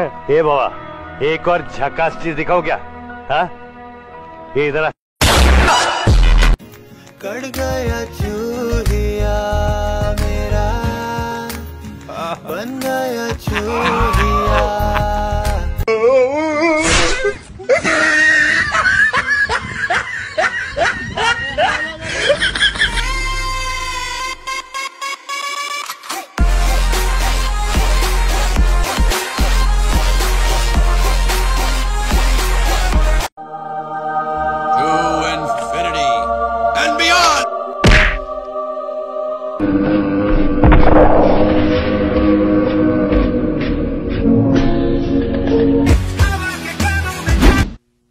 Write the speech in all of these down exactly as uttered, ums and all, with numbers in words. ए बाबा, एक और झकास चीज दिखाओ क्या? हाँ, ये इधर कट गया चूहिया मेरा, बन गया चूहिया।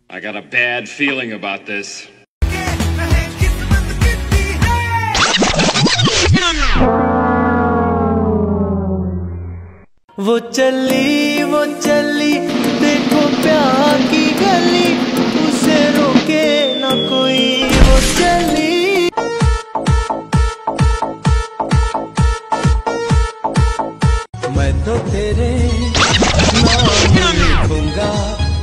I got a bad feeling about this. वो चली वो चली देखो प्यार की गली, उसे रोके ना कोई। वो चली मैं तो तेरे नाम लिखूंगा,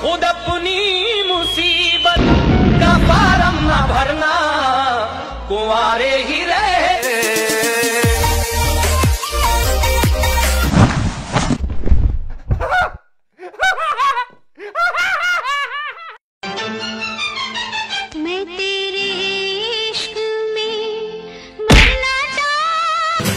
खुद अपनी मुसीबत का फारम ना भरना, कुंवारे ही रहे। मैं तेरे इश्क में मरना चाहूं।